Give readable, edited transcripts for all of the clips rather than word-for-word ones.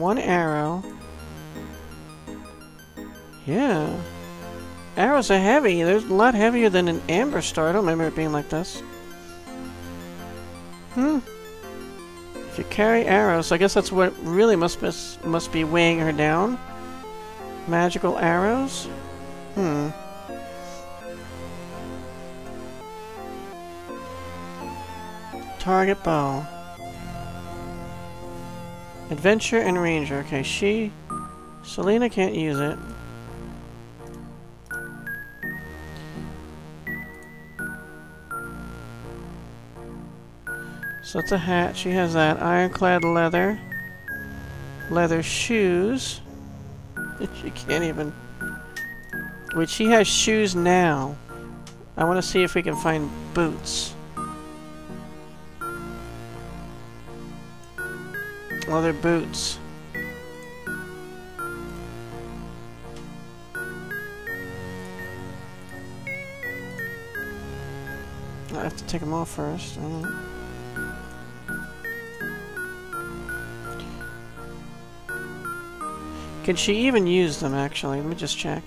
One arrow. Yeah. Arrows are heavy. They're a lot heavier than an Amber Star. I don't remember it being like this. If you carry arrows, I guess that's what really must be weighing her down. Magical arrows? Target bow. Adventure and Ranger. Okay, Selena can't use it. So it's a hat. She has that. Ironclad leather. Leather shoes. She can't even... Wait, she has shoes now. I want to see if we can find boots. Leather boots. I have to take them off first. Can she even use them, actually? Let me just check.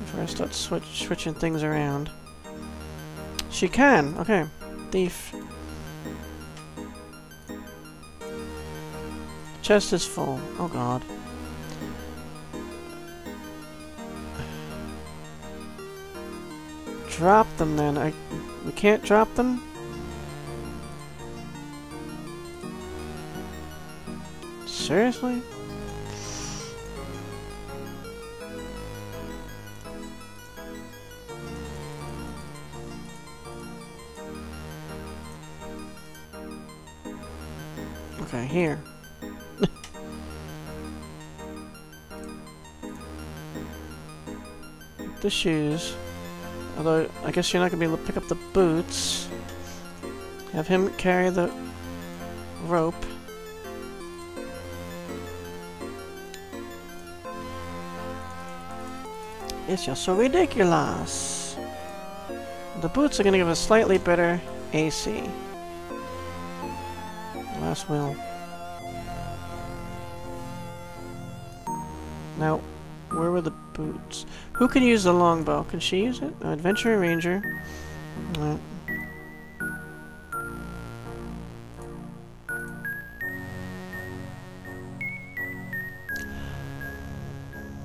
Before I start switching things around. She can! Okay. Thief. Chest is full. Oh god. Drop them then. We can't drop them? Seriously? Okay, here. The shoes. Although, I guess you're not going to be able to pick up the boots. Have him carry the rope. It's just so ridiculous. The boots are going to give us slightly better AC. Last will. Now, where were the boots? Who can use the longbow? Can she use it? No, Adventurer Ranger. No.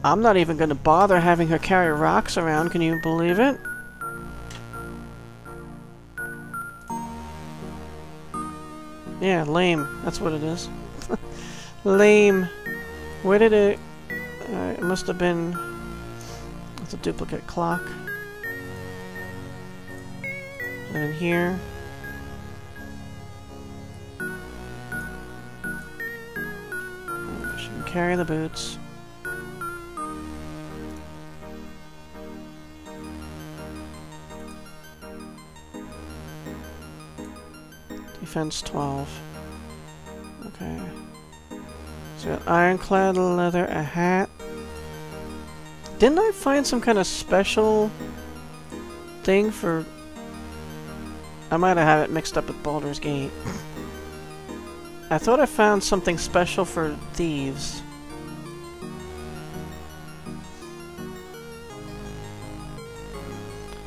I'm not even going to bother having her carry rocks around, can you believe it? Yeah, lame. That's what it is. Lame. Where did it... it must have been... It's a duplicate clock. And here... she can carry the boots. Defense 12. Okay. So ironclad leather, a hat. Didn't I find some kind of special thing for... I might have had it mixed up with Baldur's Gate. I thought I found something special for thieves.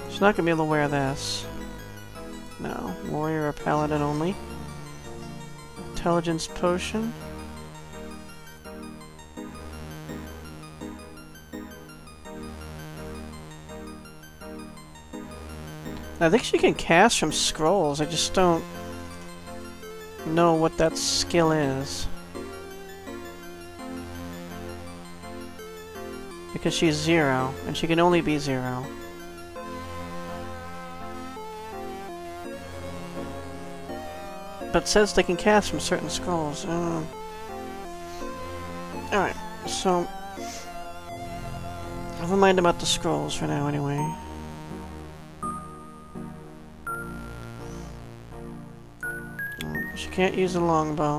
She's not gonna be able to wear this. No, warrior or paladin only. Intelligence potion. I think she can cast from scrolls, I just don't know what that skill is. Because she's 0, and she can only be 0. But says they can cast from certain scrolls. Alright, so... never mind about the scrolls for now, anyway. She can't use a longbow.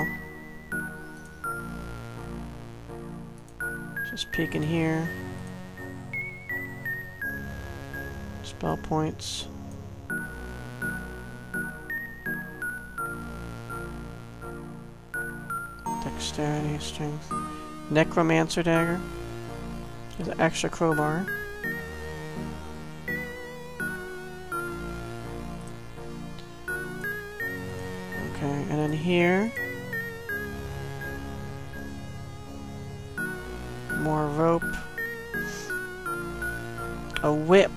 Just peeking here. Spell points. dexterity, strength. Necromancer dagger. There's an extra crowbar. Okay, and then here. More rope. A whip.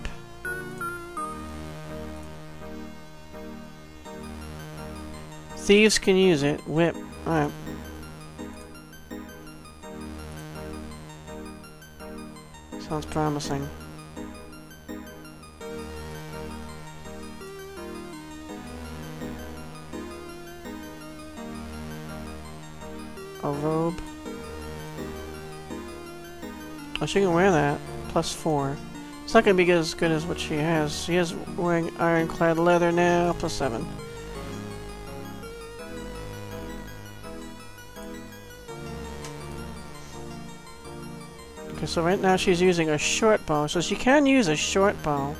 Thieves can use it. Whip. Alright. Sounds promising. A robe. Oh, she can wear that. +4. It's not going to be as good as what she has. She is wearing ironclad leather now. +7. Okay, so right now she's using a short bow, so she can use a short bow.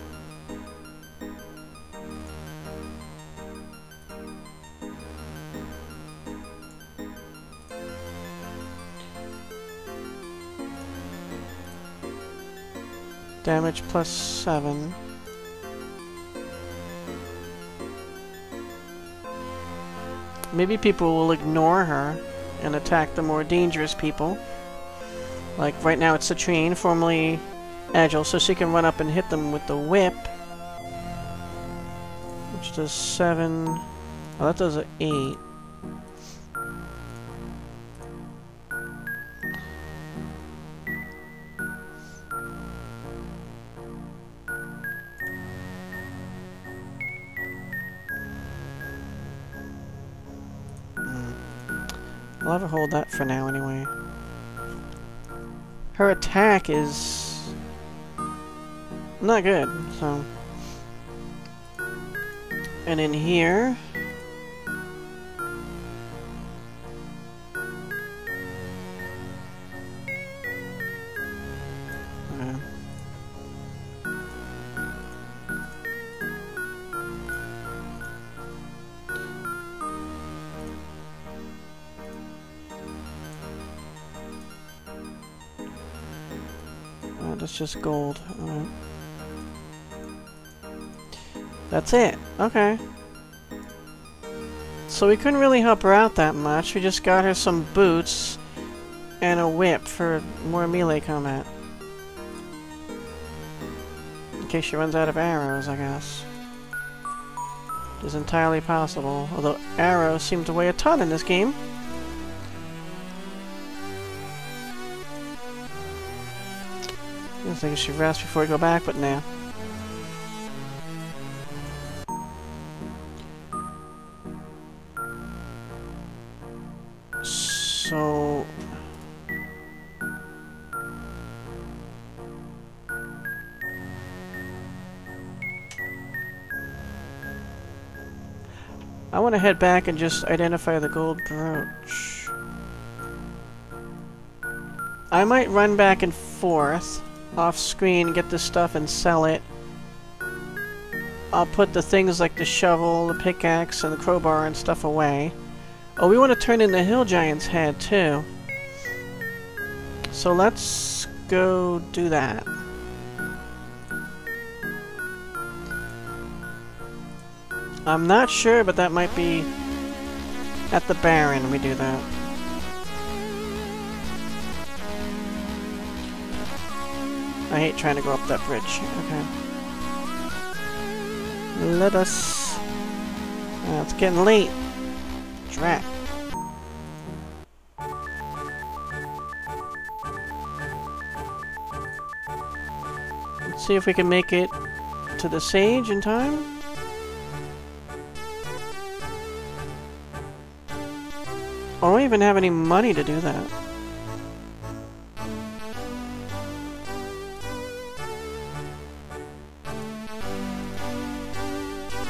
Damage +7. Maybe people will ignore her and attack the more dangerous people. Like right now it's Citrine, formerly Agile, so she can run up and hit them with the whip. Which does 7. Oh, that does 8. I'll have her hold that for now anyway. Her attack is not good, so. And in here, that's just gold. Alright. That's it. Okay. So we couldn't really help her out that much. We just got her some boots and a whip for more melee combat. In case she runs out of arrows, I guess. It is entirely possible. Although arrows seem to weigh a ton in this game. I think she rests before we go back, but nah. So I want to head back and just identify the gold brooch. I might run back and forth off screen, get this stuff and sell it. I'll put the things like the shovel, the pickaxe, and the crowbar and stuff away. Oh, we want to turn in the hill giant's head too. So let's go do that. I'm not sure, but that might be at the Baron we do that. I hate trying to go up that bridge. Okay. Let us... Oh, it's getting late. Drat. Let's see if we can make it to the sage in time. I don't even have any money to do that.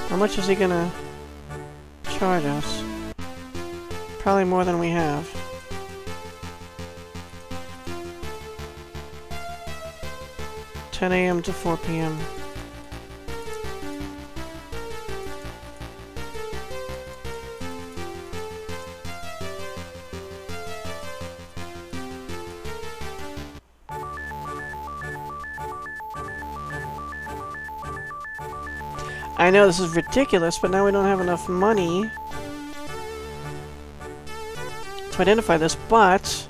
How much is he gonna charge us? Probably more than we have. $10 AM to 4 PM. I know this is ridiculous, but now we don't have enough money to identify this, but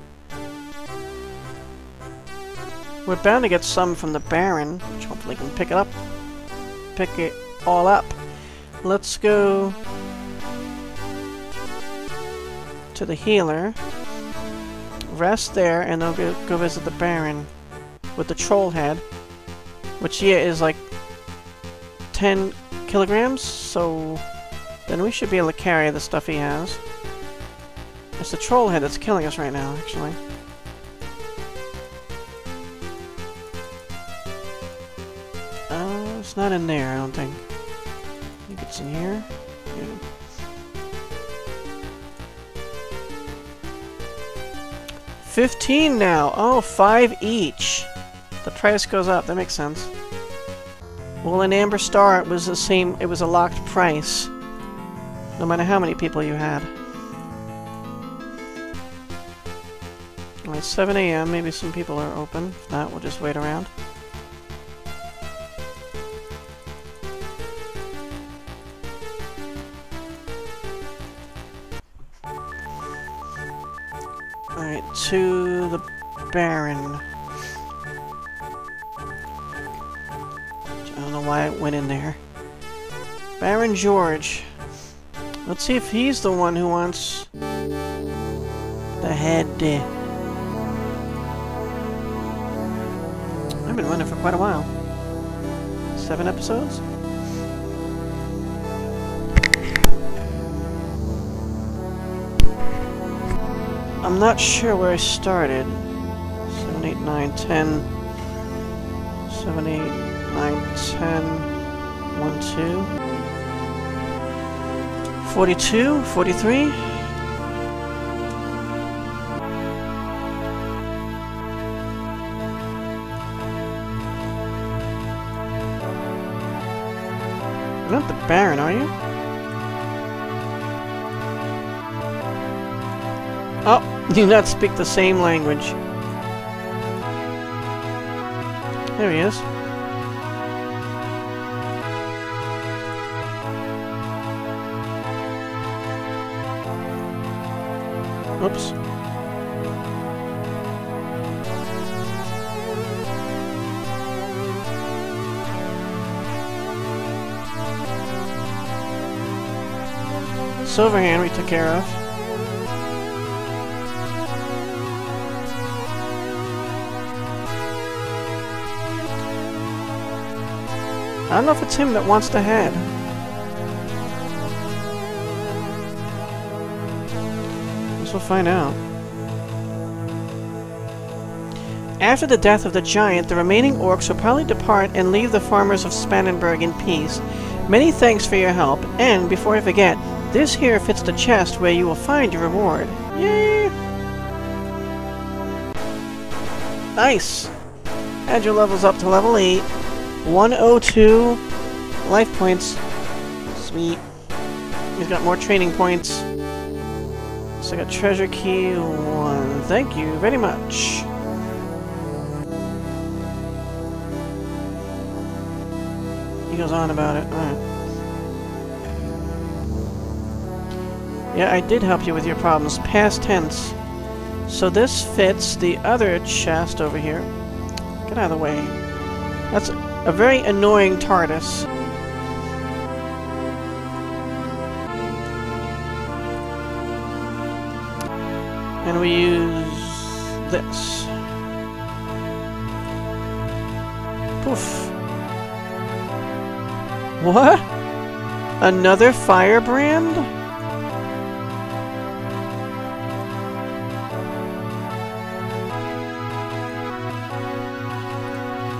we're bound to get some from the Baron, which hopefully can pick it up. Pick it all up. Let's go to the healer, rest there, and I'll go visit the Baron with the troll head, which yeah is like 10 kilograms, so then we should be able to carry the stuff he has. It's the troll head that's killing us right now, actually. It's not in there, I don't think. I think it's in here. Yeah. $15 now! Oh, 5 each! The price goes up, that makes sense. Well, in Amber Star it was the same, it was a locked price. No matter how many people you had. Well, it's 7 a.m., maybe some people are open. If not, we'll just wait around. Alright, to the Baron. I don't know why it went in there. Baron George. Let's see if he's the one who wants the head. I've been running for quite a while. 7 episodes? I'm not sure where I started. 7, 8, 9, 10. 7, 8... 9, 10, 1, 2, 42, 43. You're not the Baron, are you? Oh, do not speak the same language. There he is. Oops. Silverhand we took care of. I don't know if it's him that wants the head. We'll find out. After the death of the giant, the remaining orcs will probably depart and leave the farmers of Spannenberg in peace. Many thanks for your help, and before I forget, this here fits the chest where you will find your reward. Yay! Nice! Agile levels up to level 8. 102 life points. Sweet. He's got more training points. So I got treasure key 1. Thank you very much. He goes on about it. Alright. Yeah, I did help you with your problems. Past tense. So this fits the other chest over here. Get out of the way. That's a very annoying TARDIS. And we use this. Poof. What? Another firebrand?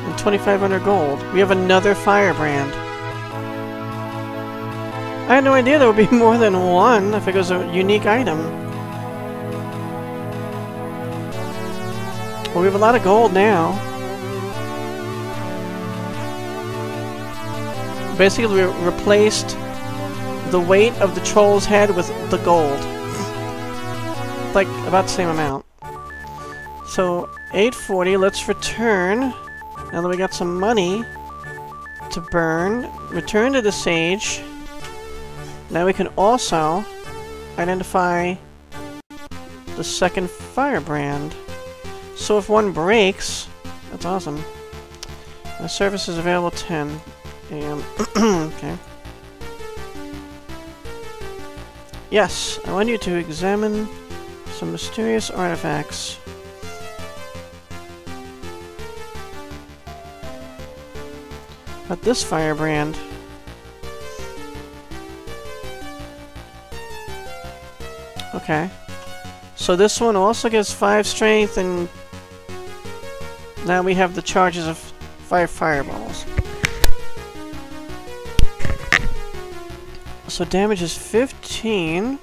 And 2,500 gold. We have another firebrand. I had no idea there would be more than one if it was a unique item. Well, we have a lot of gold now. Basically, we replaced the weight of the troll's head with the gold. Like, about the same amount. So, 840, let's return. Now that we got some money, to burn, return to the sage. Now we can also identify the second firebrand. So if one breaks, that's awesome. The service is available at 10 a.m. Okay. Yes, I want you to examine some mysterious artifacts. But this firebrand. Okay. So this one also gives 5 strength, and now we have the charges of 5 fireballs. So damage is 15,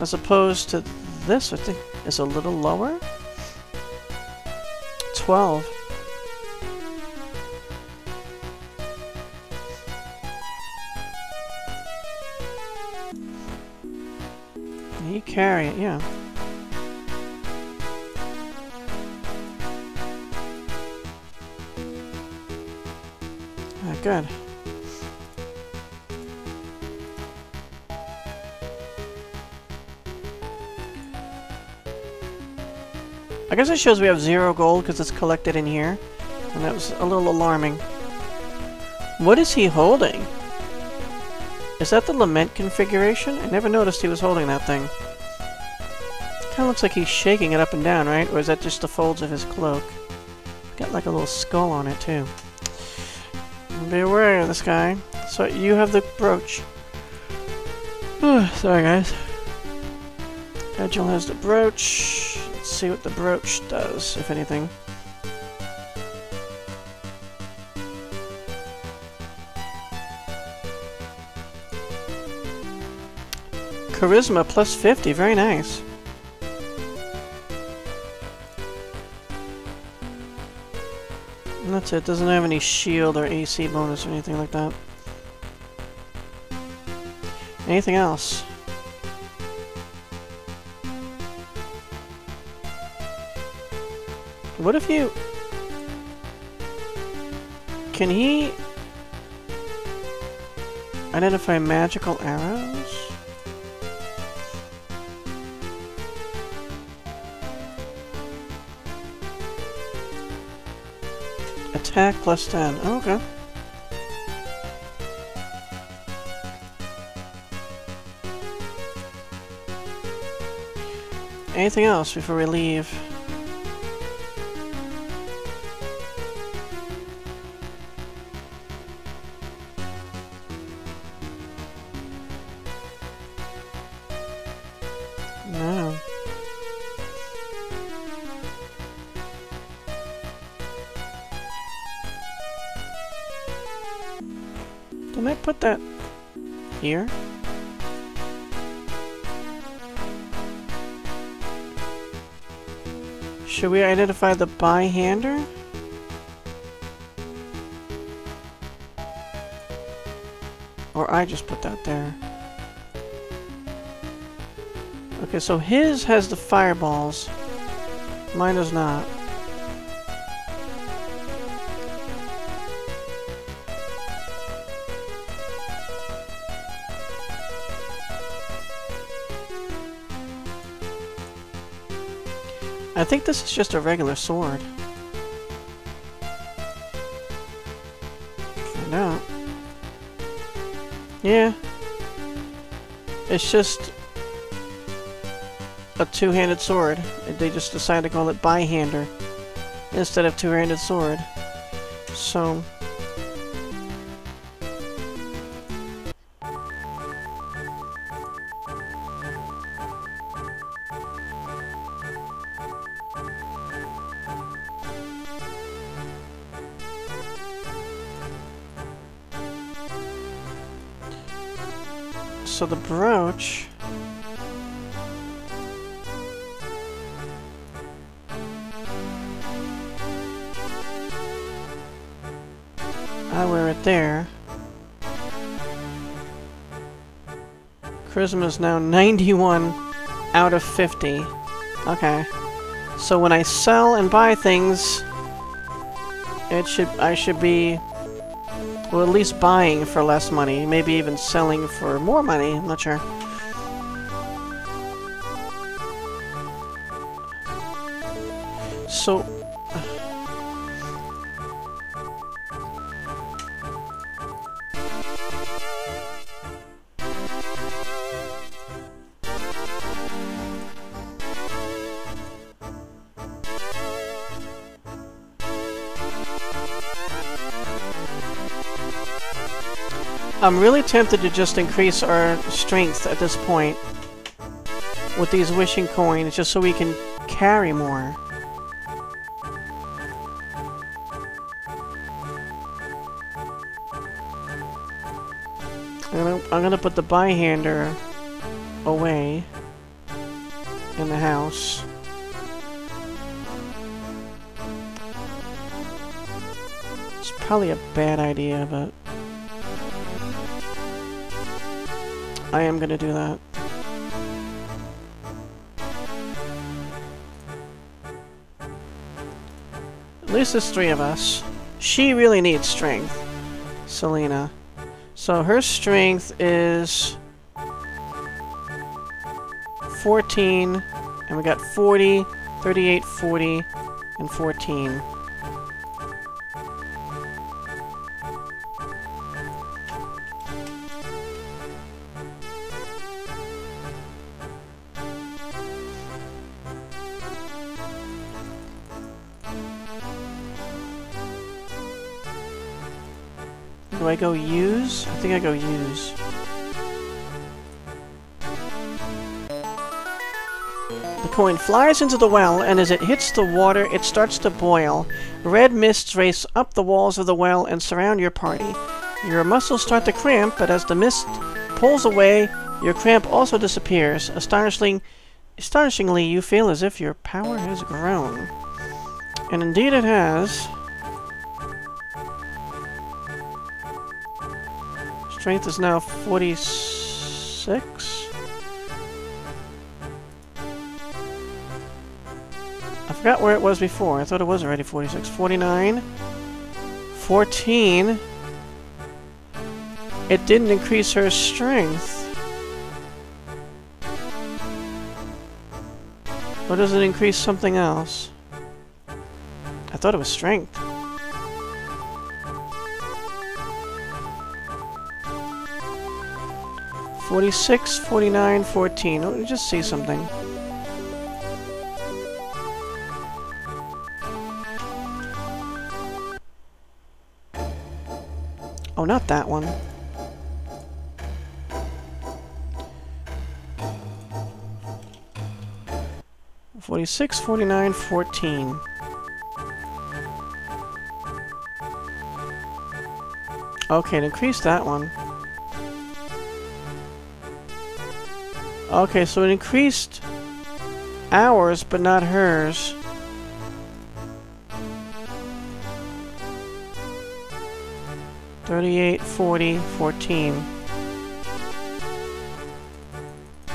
as opposed to this, I think, is a little lower. 12. You carry it, yeah. Ah, good. I guess it shows we have 0 gold because it's collected in here. And that was a little alarming. What is he holding? Is that the lament configuration? I never noticed he was holding that thing. Kinda looks like he's shaking it up and down, right? Or is that just the folds of his cloak? Got like a little skull on it too. Be aware of this guy. So you have the brooch. Sorry guys. Agile has the brooch. Let's see what the brooch does, if anything. Charisma plus 50, very nice. And that's it, doesn't have any shield or AC bonus or anything like that. Anything else? What if you... Can he... identify magical arrows? Attack plus 10. Oh, okay. Anything else before we leave? No. Can I put that here? Should we identify the bi-hander? Or I just put that there. Okay, so his has the fireballs. Mine does not. I think this is just a regular sword. Find out. Yeah. It's just a two-handed sword. They just decided to call it bi-hander instead of two-handed sword. So... So the brooch... I wear it there. Charisma is now 91 out of 50. Okay. So when I sell and buy things, I should be Well, at least buying for less money. Maybe even selling for more money. I'm not sure. So... I'm really tempted to just increase our strength at this point with these wishing coins just so we can carry more. I'm gonna put the bi-hander away in the house. It's probably a bad idea, but I am gonna do that. At least there's three of us. She really needs strength, Selena. So her strength is 14, and we got 40, 38, 40, and 14. Do I go use? I think I go use. The coin flies into the well, and as it hits the water, it starts to boil. Red mists race up the walls of the well and surround your party. Your muscles start to cramp, but as the mist pulls away, your cramp also disappears. Astonishingly, you feel as if your power has grown. And indeed it has. Strength is now 46. I forgot where it was before. I thought it was already 46. 49. 14. It didn't increase her strength. Or does it increase something else? I thought it was strength. $46, $49, $14. Let me just see something. Oh, not that one. $46, $49, $14. Okay, it increased that one. Okay, so it increased ours, but not hers. $38, $40, $14. $38,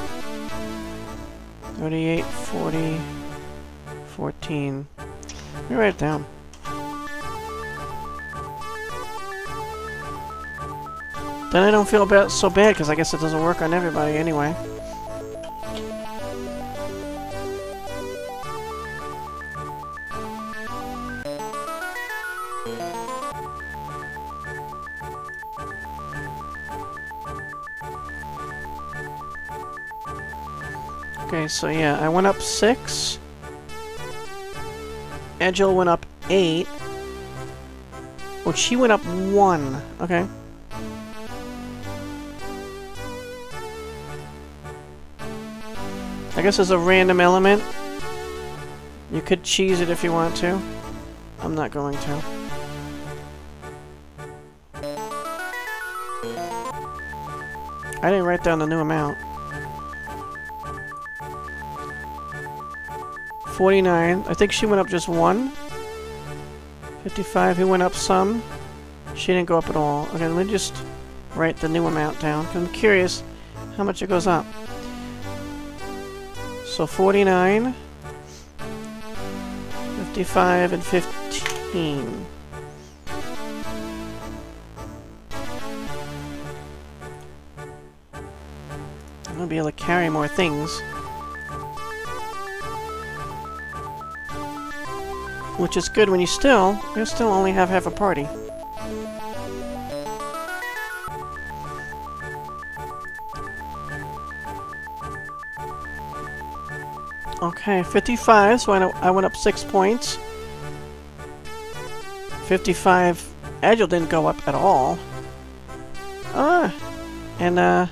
$40, $14. Let me write it down. Then I don't feel so bad, because I guess it doesn't work on everybody anyway. Okay, so yeah, I went up 6. Agile went up 8. Oh, she went up 1. Okay. I guess there's a random element. You could cheese it if you want to. I'm not going to. I didn't write down the new amount. 49. I think she went up just 1. 55. He went up some. She didn't go up at all. Okay, let me just write the new amount down. I'm curious how much it goes up. So 49, 55, and 15. I'll be able to carry more things. Which is good when you'll still only have half a party. Okay, 55, so I went up 6 points. 55, Agile didn't go up at all. Ah! And,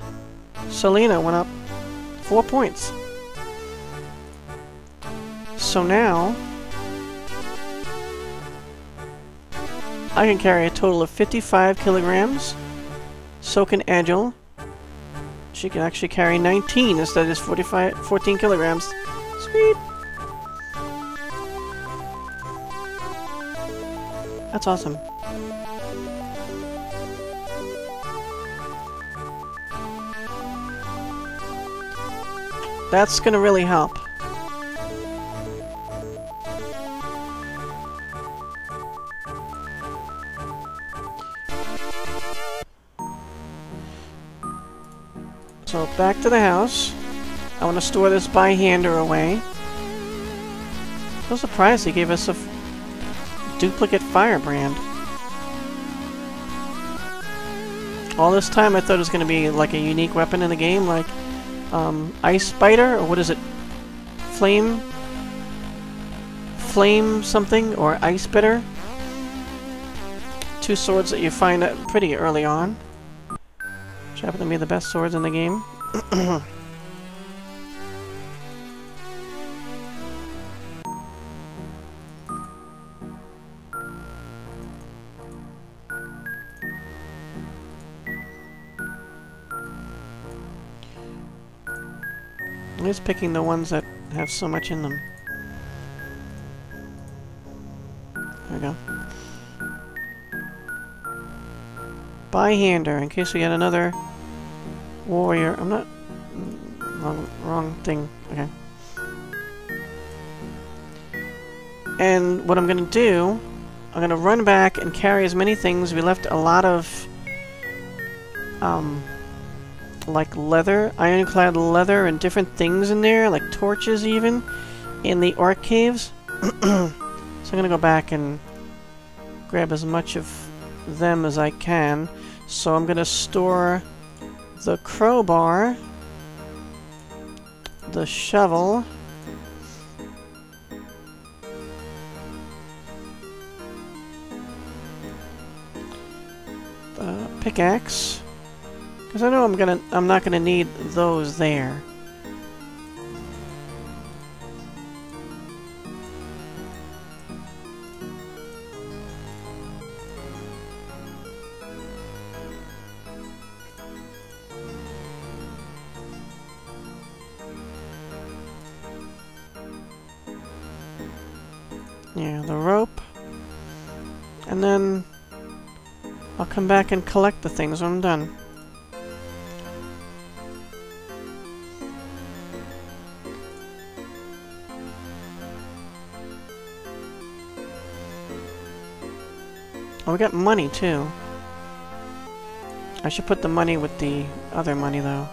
Selena went up 4 points. So now I can carry a total of 55 kilograms. So can Agile. She can actually carry 19 instead of 14 kilograms. Sweet! That's awesome. That's gonna really help. So back to the house. I want to store this bi-hander away. So surprised he gave us a duplicate firebrand. All this time I thought it was going to be like a unique weapon in the game, like Ice Spider, or what is it? Flame something, or Ice Spider. Two swords that you find pretty early on, which happen to be the best swords in the game. I'm just picking the ones that have so much in them. There we go. Bi-hander, in case we get another warrior. I'm not... Wrong thing. Okay. And what I'm gonna do, I'm gonna run back and carry as many things. We left a lot of like leather, ironclad leather, and different things in there, like torches even, in the orc caves. So I'm gonna go back and grab as much of them as I can. So I'm gonna store the crowbar, the shovel, the pickaxe. Because I know I'm not gonna need those there. Yeah, the rope. And then I'll come back and collect the things when I'm done. Oh, we got money, too. I should put the money with the other money, though.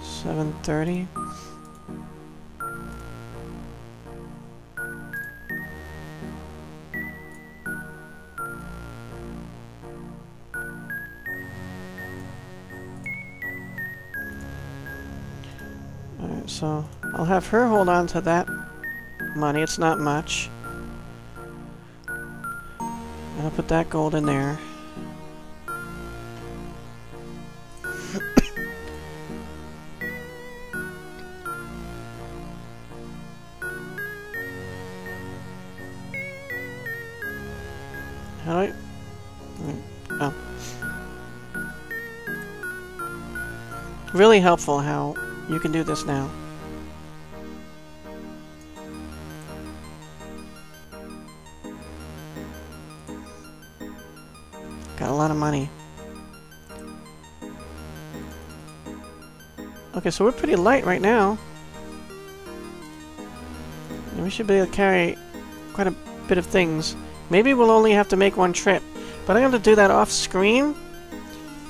$7.30. So I'll have her hold on to that money. It's not much. And I'll put that gold in there. How do I... Oh. Really helpful how you can do this now. Got a lot of money. Okay, so we're pretty light right now. And we should be able to carry quite a bit of things. Maybe we'll only have to make one trip, but I'm going to do that off screen,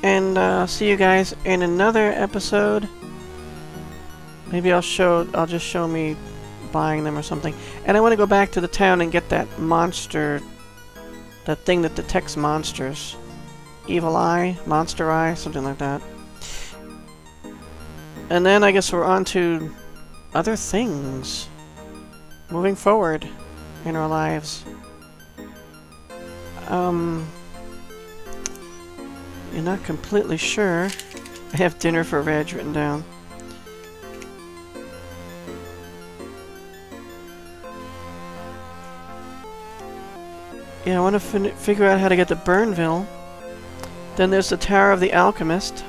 and see you guys in another episode. Maybe I'll just show me buying them or something. And I want to go back to the town and get that monster, that thing that detects monsters. Evil Eye, Monster Eye, something like that. And then I guess we're on to other things. Moving forward in our lives. You're not completely sure. I have dinner for Reg written down. Yeah, I want to figure out how to get to Burnville. Then there's the Tower of the Alchemist.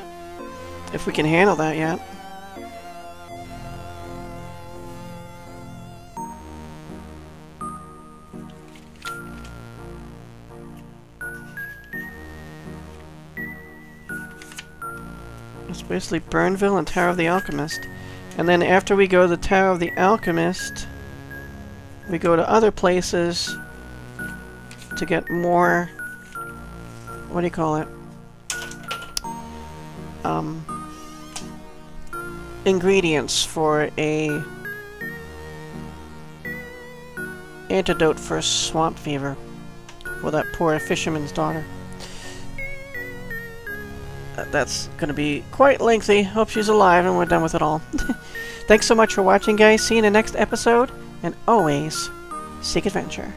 If we can handle that yet. It's basically Burnville and Tower of the Alchemist. And then after we go to the Tower of the Alchemist, we go to other places to get more, what do you call it, ingredients for a antidote for swamp fever. Well, that poor fisherman's daughter. That's gonna be quite lengthy. Hope she's alive and we're done with it all. Thanks so much for watching, guys. See you in the next episode, and always seek adventure.